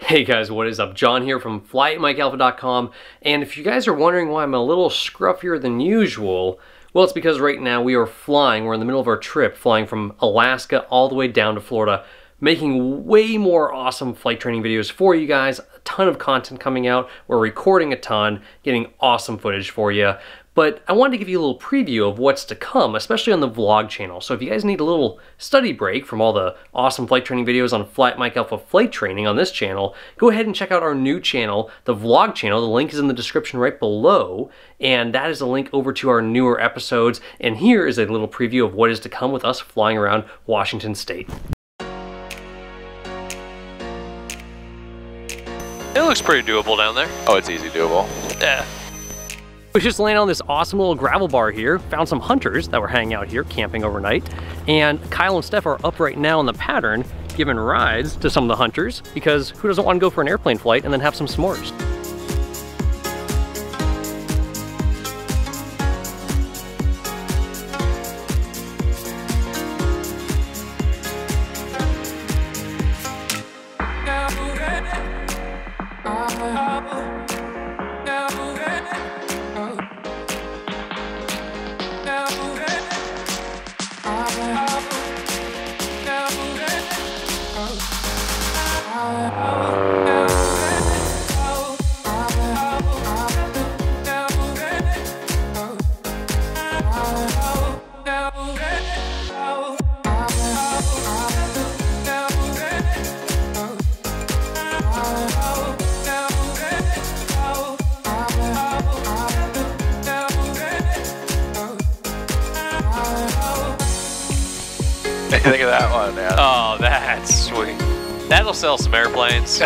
Hey guys, what is up? John here from FlightMikeAlpha.com, and if you guys are wondering why I'm a little scruffier than usual, well, it's because right now we are flying. We're in the middle of our trip, flying from Alaska all the way down to Florida, making way more awesome flight training videos for you guys. A ton of content coming out. We're recording a ton, getting awesome footage for you. But I wanted to give you a little preview of what's to come, especially on the vlog channel. So if you guys need a little study break from all the awesome flight training videos on Flight Mike Alpha Flight Training on this channel, go ahead and check out our new channel, the vlog channel. The link is in the description right below, and that is a link over to our newer episodes. And here is a little preview of what is to come with us flying around Washington State. It looks pretty doable down there. Oh, it's easy doable. Yeah. We just landed on this awesome little gravel bar here, found some hunters that were hanging out here, camping overnight, and Kyle and Steph are up right now in the pattern, giving rides to some of the hunters, because who doesn't want to go for an airplane flight and then have some s'mores? Think of that one, yeah. Oh, that's sweet. That'll sell some airplanes.